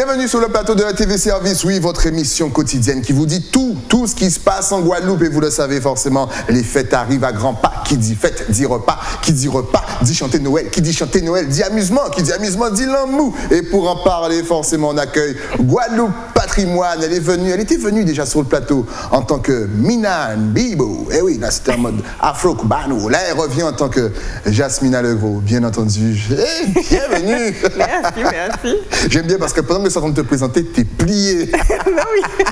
Bienvenue sur le plateau de la TV Service, oui, votre émission quotidienne qui vous dit tout ce qui se passe en Guadeloupe. Et vous le savez forcément, les fêtes arrivent à grands pas. Qui dit fête, dit repas. Qui dit repas, dit chanter Noël. Qui dit chanter Noël, dit amusement. Qui dit amusement, dit l'amour. Et pour en parler, forcément, on accueille Guadeloupe Patrimoine. Elle était venue déjà sur le plateau en tant que Mina Nbibo. Eh oui, là, c'était en mode afro-cubano. Là, elle revient en tant que Jasmina Le Gros, bien entendu. Eh, bienvenue. Merci, merci. J'aime bien parce que pendant que ça va te présenter, t'es plié. Non, oui.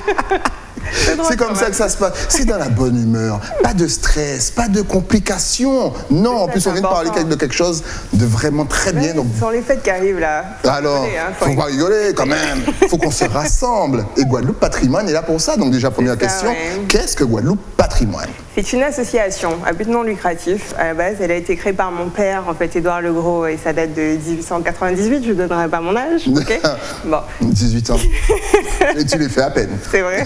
C'est comme ça que ça se passe. C'est dans la bonne humeur, pas de stress, pas complications. Non, en plus on vient de parler de quelque chose de vraiment très bien. Donc... Ce sont les fêtes qui arrivent là. Alors, faut pas rigoler quand même. Faut qu'on se rassemble. Et Guadeloupe Patrimoine est là pour ça. Donc déjà première question, ouais. Qu'est-ce que Guadeloupe Patrimoine? C'est une association à but non lucratif. À la base, elle a été créée par mon père, en fait, Édouard Legros, et ça date de 1898. Je ne donnerai pas mon âge. Okay. Bon. 18 ans. Et tu les fais à peine. C'est vrai.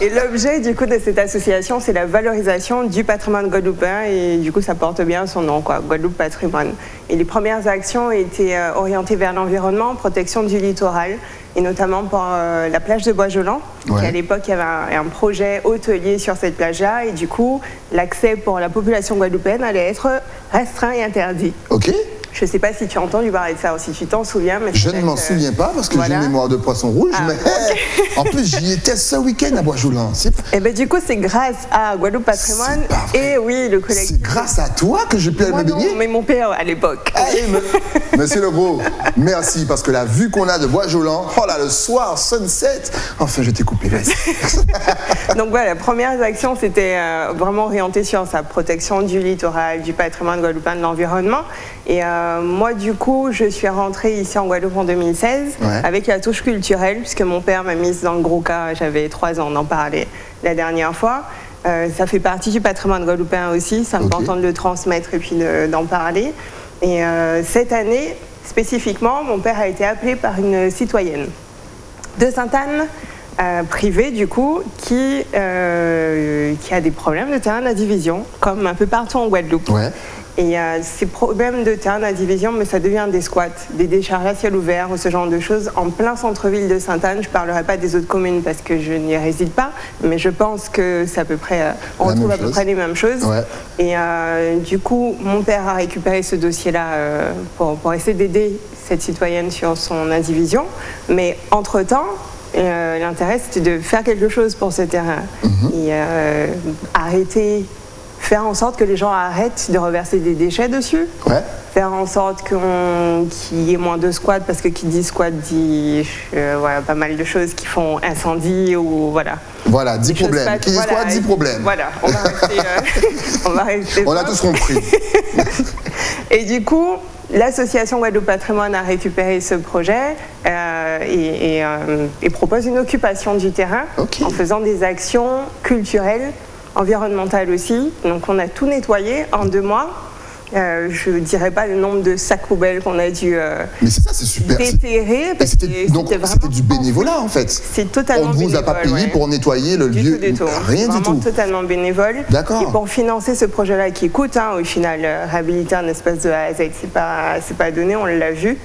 Et l'objet du coup de cette association, c'est la valorisation du patrimoine guadeloupéen, et du coup, ça porte bien son nom, quoi, Guadeloupe Patrimoine. Et les premières actions étaient orientées vers l'environnement, protection du littoral, et notamment pour la plage de Bois-Jolan. Ouais. À l'époque, il y avait un projet hôtelier sur cette plage-là, et du coup, l'accès pour la population guadeloupéenne allait être restreint et interdit. Ok. Je ne sais pas si tu as entendu parler de ça, ou si tu t'en souviens. Mais je ne m'en souviens pas parce que voilà. J'ai une mémoire de poisson rouge. Ah, mais okay. En plus, j'y étais ce week-end à Bois-Jolan. Et ben, du coup, c'est grâce à Guadeloupe Patrimoine. Et oui, le collectif. C'est grâce à toi que j'ai pu aller me baigner. Mais mon père à l'époque. Ah, Monsieur Le Gros, merci parce que la vue qu'on a de Bois-Jolan, oh là, le soir, sunset. Enfin, je t'ai coupé. Donc voilà, la première action, c'était vraiment orientée sur sa protection du littoral, du patrimoine guadeloupéen, de l'environnement. Et moi, du coup, je suis rentrée ici en Guadeloupe en 2016 avec la touche culturelle, puisque mon père m'a mise dans le gros cas, j'avais 3 ans, on en parlait la dernière fois. Ça fait partie du patrimoine guadeloupéen aussi, c'est important de le transmettre et puis d'en parler. Et cette année, spécifiquement, mon père a été appelé par une citoyenne de Sainte-Anne, privée du coup, qui a des problèmes de terrain d'indivision, comme un peu partout en Guadeloupe. Ouais. Et ces problèmes de terrain d'indivision, mais ça devient des squats, des décharges à ciel ouvert ou ce genre de choses en plein centre-ville de Sainte-Anne. Je ne parlerai pas des autres communes parce que je n'y réside pas, mais je pense que c'est à peu près, on retrouve à peu près les mêmes choses. Ouais. Et du coup, mon père a récupéré ce dossier-là pour essayer d'aider cette citoyenne sur son indivision. Mais entre-temps, l'intérêt, c'était de faire quelque chose pour ce terrain. Mmh. Et arrêter... Faire en sorte que les gens arrêtent de reverser des déchets dessus. Ouais. Faire en sorte qu'il y ait moins de squats, parce que qui dit squat dit voilà, pas mal de choses qui font incendie ou voilà. Voilà, 10 problèmes. Qui dit squat dit problème. Voilà, on va rester. On va rester on a tous compris. Et du coup, l'association Guadeloupe Patrimoine a récupéré ce projet et propose une occupation du terrain en faisant des actions culturelles, environnementale aussi, donc on a tout nettoyé en 2 mois. Je ne dirais pas le nombre de sacs poubelles qu'on a dû déterrer. C'était du bénévolat en fait. C'est totalement bénévole. On ne vous a pas payé pour nettoyer le lieu, rien du tout. Totalement bénévole. D'accord. Et pour financer ce projet-là qui coûte, hein, au final, réhabiliter un espace de A à Z, c'est pas donné, on l'a vu.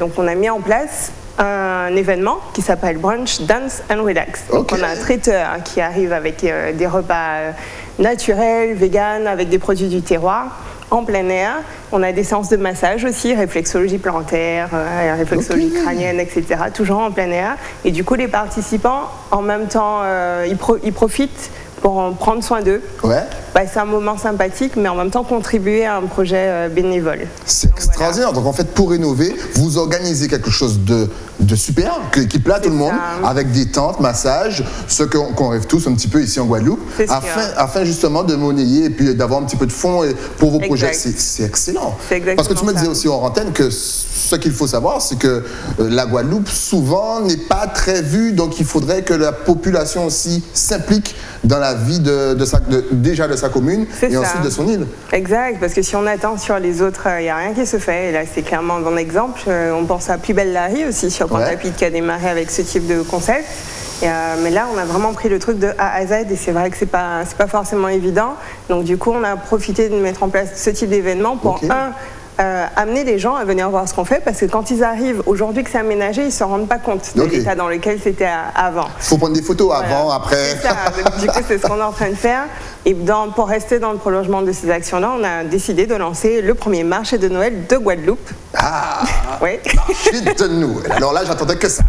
Donc on a mis en place un événement qui s'appelle Brunch Dance and Relax. Donc on a un traiteur qui arrive avec des repas naturels, vegan, avec des produits du terroir, en plein air. On a des séances de massage aussi, réflexologie plantaire, réflexologie crânienne, etc. Toujours en plein air. Et du coup, les participants, en même temps, ils profitent pour en prendre soin d'eux. Ouais. Bah, c'est un moment sympathique, mais en même temps contribuer à un projet bénévole. C'est extraordinaire. Voilà. Donc en fait, pour rénover, vous organisez quelque chose de super, qui plaît à tout le monde, avec des tentes, massages, ce qu'on rêve tous un petit peu ici en Guadeloupe, afin justement de monnayer et puis d'avoir un petit peu de fonds pour vos projets. C'est excellent. Parce que tu me disais aussi en antenne que ce qu'il faut savoir, c'est que la Guadeloupe, souvent, n'est pas très vue, donc il faudrait que la population aussi s'implique dans la vie de sa commune et ensuite de son île. Exact, parce que si on attend sur les autres, il n'y a rien qui se fait. Et là, c'est clairement un bon exemple. On pense à Plus Belle Larry aussi sur Pantapit qui a démarré avec ce type de concept. Et mais là, on a vraiment pris le truc de A à Z et c'est vrai que ce n'est pas forcément évident. Donc du coup, on a profité de mettre en place ce type d'événement pour, un, amener les gens à venir voir ce qu'on fait, parce que quand ils arrivent aujourd'hui que c'est aménagé, ils ne se rendent pas compte de l'état dans lequel c'était avant. Il faut prendre des photos avant, après. Ça, donc, du coup, c'est ce qu'on est en train de faire. Et pour rester dans le prolongement de ces actions-là, on a décidé de lancer le premier marché de Noël de Guadeloupe. Ah, oui. Marché de Noël. Alors là, j'attendais que ça.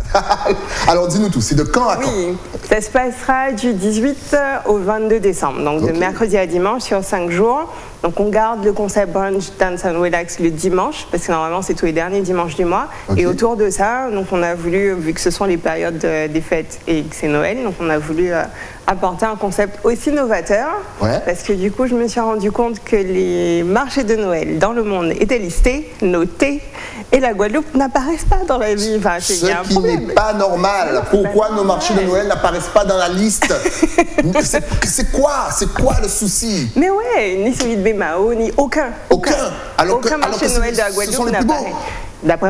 Alors dis-nous tout, c'est de quand à quand? Oui, ça se passera du 18 au 22 décembre, donc de mercredi à dimanche sur 5 jours. Donc on garde le concept Brunch Dance and Relax le dimanche, parce que normalement c'est tous les derniers dimanches du mois. Et autour de ça, donc on a voulu, vu que ce sont les périodes des fêtes et que c'est Noël, donc on a voulu apporter un concept aussi novateur, parce que du coup je me suis rendu compte que les marchés de Noël dans le monde étaient listés, notés, et la Guadeloupe n'apparaissent pas dans la vie. Enfin, ce qui n'est pas normal. Pourquoi nos marchés de Noël n'apparaissent pas dans la liste? C'est quoi? C'est quoi le souci? Mais ouais, ni celui de Bémao, ni aucun. Alors aucun marché de Noël de la Guadeloupe n'apparaît.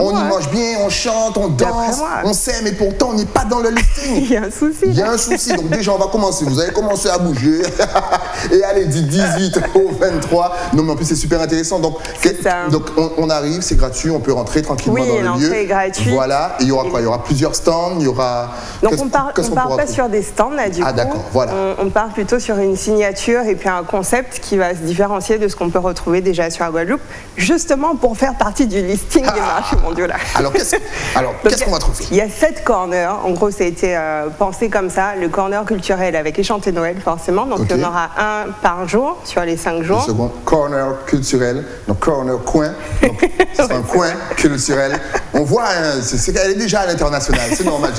On y mange bien, on chante, on danse, on s'aime, et pourtant on n'est pas dans le listing. Il y a un souci. Il y a un souci. Donc déjà, on va commencer. Vous allez commencer à bouger. Et allez, du 18 au 23. Non, mais en plus, c'est super intéressant. Donc, on arrive, c'est gratuit, on peut rentrer tranquillement dans le lieu. Oui, l'entrée est gratuite. Voilà. Et il y aura quoi? Il y aura plusieurs stands, il y aura... Donc on ne part pas sur des stands, là, du coup. Ah, d'accord, voilà. On part plutôt sur une signature et puis un concept qui va se différencier de ce qu'on peut retrouver déjà sur la Guadeloupe, justement pour faire partie du listing des marchés. Mon Dieu, là. Alors, qu'est-ce qu'on va trouver? Il y a 7 corners. En gros, ça a été pensé comme ça. Le corner culturel avec les chants de Noël, forcément. Donc, il y en aura un par jour sur les 5 jours. Le second, corner culturel. Donc, corner coin. C'est un coin culturel. On voit, elle est déjà à l'international. C'est normal.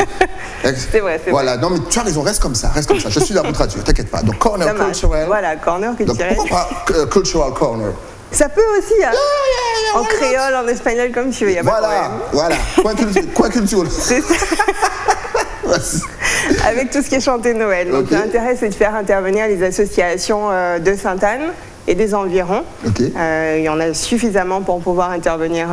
C'est vrai, c'est vrai. Non, mais tu as raison. Reste comme ça. Reste comme ça. Je suis là pour traduire. T'inquiète pas. Donc, corner culturel. Voilà, corner culturel. Donc, pourquoi pas cultural corner? Ça peut aussi, en créole, en espagnol, comme tu veux, il n'y a pas de problème. Voilà, quoi culture. C'est ça. Avec tout ce qui est chanté Noël. Donc l'intérêt, c'est de faire intervenir les associations de Sainte-Anne et des environs. Il y en a suffisamment pour pouvoir intervenir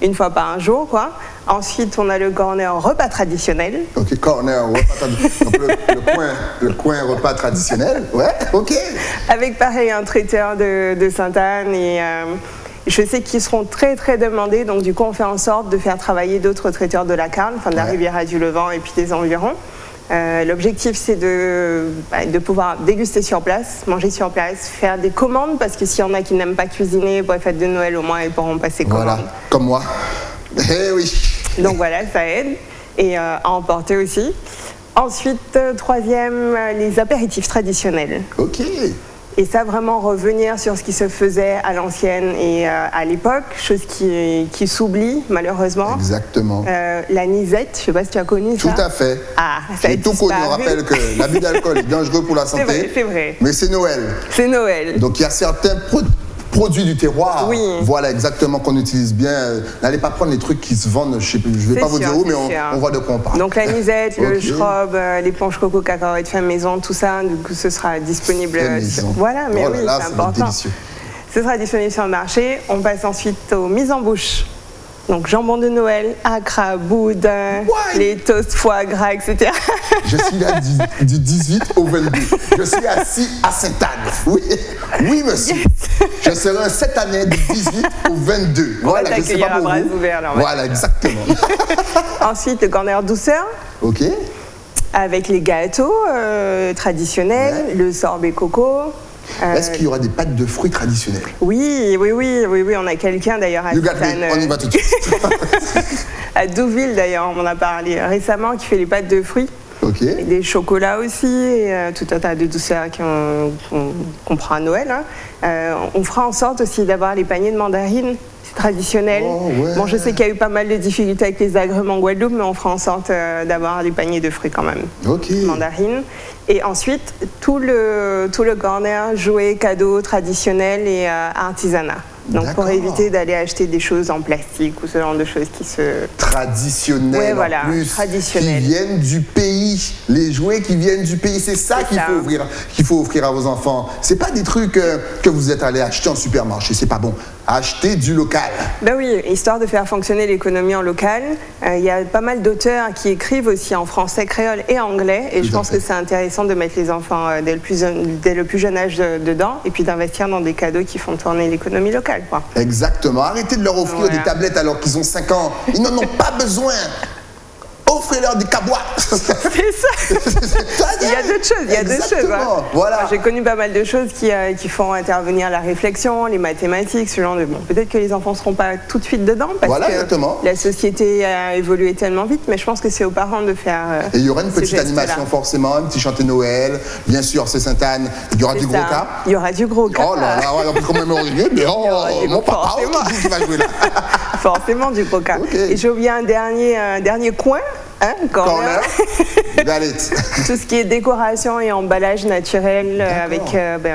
une fois par jour, quoi. Ensuite, on a le corner repas traditionnel. Ok, corner repas traditionnel. Le coin repas traditionnel, Avec, pareil, un traiteur de Sainte-Anne et... je sais qu'ils seront très très demandés, donc du coup on fait en sorte de faire travailler d'autres traiteurs de la Carne, enfin de la Riviera du Levant et puis des environs. L'objectif, c'est de pouvoir déguster sur place, manger sur place, faire des commandes, parce que s'il y en a qui n'aiment pas cuisiner, pour les fêtes de Noël au moins, ils pourront passer commande. Voilà, comme moi. Eh oui. Donc voilà, ça aide, et à emporter aussi. Ensuite, troisième, les apéritifs traditionnels. Ok. Et ça, vraiment revenir sur ce qui se faisait à l'ancienne et à l'époque, chose qui s'oublie malheureusement. Exactement. La nisette, je ne sais pas si tu as connu ça. Tout à fait. Ah, ça a tout connu. On rappelle que l'abus d'alcool est dangereux pour la santé. C'est vrai. Mais c'est Noël. C'est Noël. Donc il y a certains produits du terroir, voilà exactement, qu'on utilise bien. N'allez pas prendre les trucs qui se vendent, je ne vais pas vous dire où, mais on voit de quoi on parle. Donc la nisette, le schrob, les planches coco, cacahuètes fait maison, tout ça, du coup ce sera disponible. Voilà, mais oui, c'est important. Ce sera disponible sur le marché. On passe ensuite aux mises en bouche. Donc jambon de Noël, acra, boudin, les toasts, foie gras, etc. Je suis là du 18 au 22. Je suis assis à Sainte-Anne. Oui, monsieur. Je serai cette année du 18 au 22. Voilà, je sais pas pour vous. Ouvert, alors, voilà, exactement. Ensuite, le corner douceur. Ok. Avec les gâteaux traditionnels, le sorbet coco. Est-ce qu'il y aura des pâtes de fruits traditionnelles? Oui, on a quelqu'un d'ailleurs à Sainte-Anne. On y va tout de suite. À Douville d'ailleurs, on en a parlé récemment, qui fait les pâtes de fruits. Et des chocolats aussi, et tout un tas de douceurs qu'on prend à Noël. On fera en sorte aussi d'avoir les paniers de mandarines traditionnels. Bon, je sais qu'il y a eu pas mal de difficultés avec les agrumes en Guadeloupe, mais on fera en sorte d'avoir les paniers de fruits quand même. Mandarines. Et ensuite, tout le corner jouets, cadeaux traditionnels et artisanat. Donc pour éviter d'aller acheter des choses en plastique ou ce genre de choses qui se... Traditionnelles en plus, qui viennent du pays. pays, les jouets qui viennent du pays. C'est ça qu'il faut offrir à vos enfants. C'est pas des trucs que vous êtes allés acheter en supermarché, c'est pas bon. Acheter du local. Ben oui, histoire de faire fonctionner l'économie en local. Il y a pas mal d'auteurs qui écrivent aussi en français, créole et anglais. Et je pense que c'est intéressant de mettre les enfants dès le plus jeune âge dedans et puis d'investir dans des cadeaux qui font tourner l'économie locale. Quoi. Exactement. Arrêtez de leur offrir des tablettes alors qu'ils ont 5 ans. Ils n'en ont pas besoin. Offrez-leur des cabois. C'est ça. Il y a d'autres choses. Hein. Voilà. J'ai connu pas mal de choses qui font intervenir la réflexion, les mathématiques, ce genre de... Bon, peut-être que les enfants ne seront pas tout de suite dedans parce que la société a évolué tellement vite, mais je pense que c'est aux parents de faire... Et il y aura une petite animation forcément, un petit chanté Noël, bien sûr, c'est Sainte-Anne, il y aura du gros cas. Il y aura du gros cas. Oh là là, on peut quand même rigoler, mais mon papa, qui va jouer là. Forcément du gros cas. Okay. Et j'ai oublié un dernier coin. Hein, corner. Tout ce qui est décoration et emballage naturel avec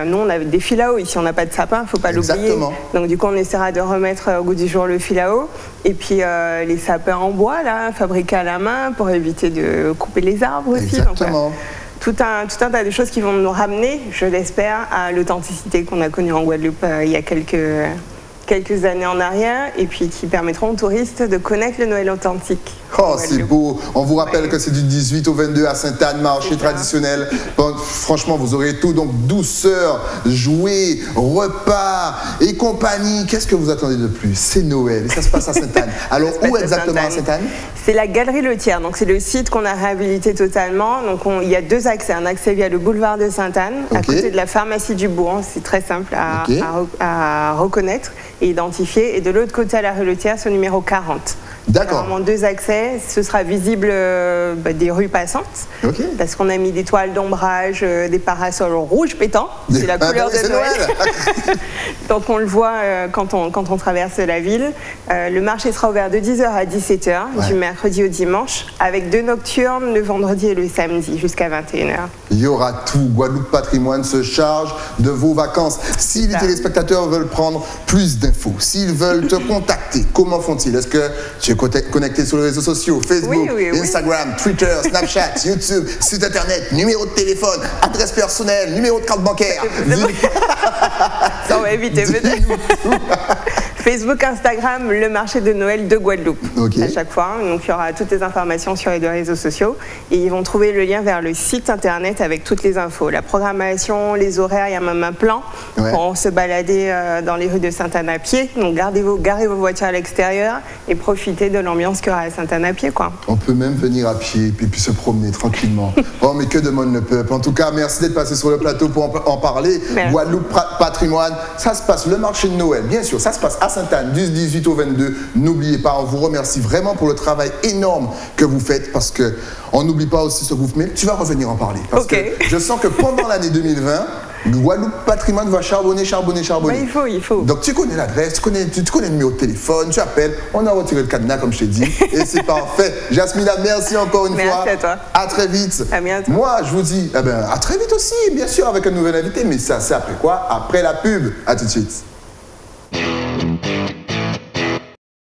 nous on a des fils à eau ici, on n'a pas de sapin, faut pas l'oublier, donc du coup on essaiera de remettre au goût du jour le fil à eau et puis les sapins en bois là, fabriqués à la main pour éviter de couper les arbres aussi. Exactement. Donc, tout un tas de choses qui vont nous ramener, je l'espère, à l'authenticité qu'on a connue en Guadeloupe il y a quelques années en arrière, et puis qui permettront aux touristes de connaître le Noël authentique. Oh, c'est beau. On vous rappelle que c'est du 18 au 22 à Sainte-Anne, marché traditionnel. Bon, franchement, vous aurez tout. Donc, douceur, jouets, repas et compagnie. Qu'est-ce que vous attendez de plus? C'est Noël. Ça se passe à Sainte-Anne. Alors, où exactement à Sainte-Anne? C'est la Galerie Le Thiers. Donc, c'est le site qu'on a réhabilité totalement. Donc, il y a deux accès. Un accès via le boulevard de Sainte-Anne, à côté de la Pharmacie du Bourg. C'est très simple à reconnaître et identifier. Et de l'autre côté, à la rue Le Thiers, c'est au numéro 40. D'accord. Vraiment deux accès, ce sera visible des rues passantes, parce qu'on a mis des toiles d'ombrage, des parasols rouges pétants, c'est la couleur de Noël. Donc on le voit quand on traverse la ville. Le marché sera ouvert de 10h à 17h, du mercredi au dimanche, avec deux nocturnes le vendredi et le samedi jusqu'à 21h. Il y aura tout, Guadeloupe Patrimoine se charge de vos vacances. Si les téléspectateurs veulent prendre plus d'infos, s'ils veulent te contacter, comment font-ils? Est-ce que tu connecté sur les réseaux sociaux, Facebook, Instagram, Twitter, Snapchat, YouTube, site internet, numéro de téléphone, adresse personnelle, numéro de carte bancaire. Ça on va éviter peut-être. Facebook, Instagram, le marché de Noël de Guadeloupe à chaque fois. Donc il y aura toutes les informations sur les deux réseaux sociaux et ils vont trouver le lien vers le site internet avec toutes les infos. La programmation, les horaires, il y a même un plan pour se balader dans les rues de Sainte-Anne à pied. Donc garez vos voitures à l'extérieur et profitez de l'ambiance qu'il y aura à Sainte-Anne à pied. On peut même venir à pied et puis se promener tranquillement. Oh mais que demande le peuple. En tout cas, merci d'être passé sur le plateau pour en parler. Merci. Guadeloupe Patrimoine, ça se passe le marché de Noël, bien sûr, ça se passe à Sainte-Anne, du 18 au 22, n'oubliez pas, on vous remercie vraiment pour le travail énorme que vous faites, parce que on n'oublie pas aussi ce que vous faites. Tu vas revenir en parler, parce que je sens que pendant l'année 2020, Guadeloupe Patrimoine va charbonner. Bah, il faut. Donc tu connais l'adresse, tu connais le numéro de téléphone, tu appelles, on a retiré le cadenas comme je t'ai dit, et c'est parfait. Jasmina, merci encore une fois. Merci à toi. À très vite. À bientôt. Moi, je vous dis à très vite aussi, bien sûr, avec un nouvel invité, mais ça c'est après quoi? Après la pub. À tout de suite.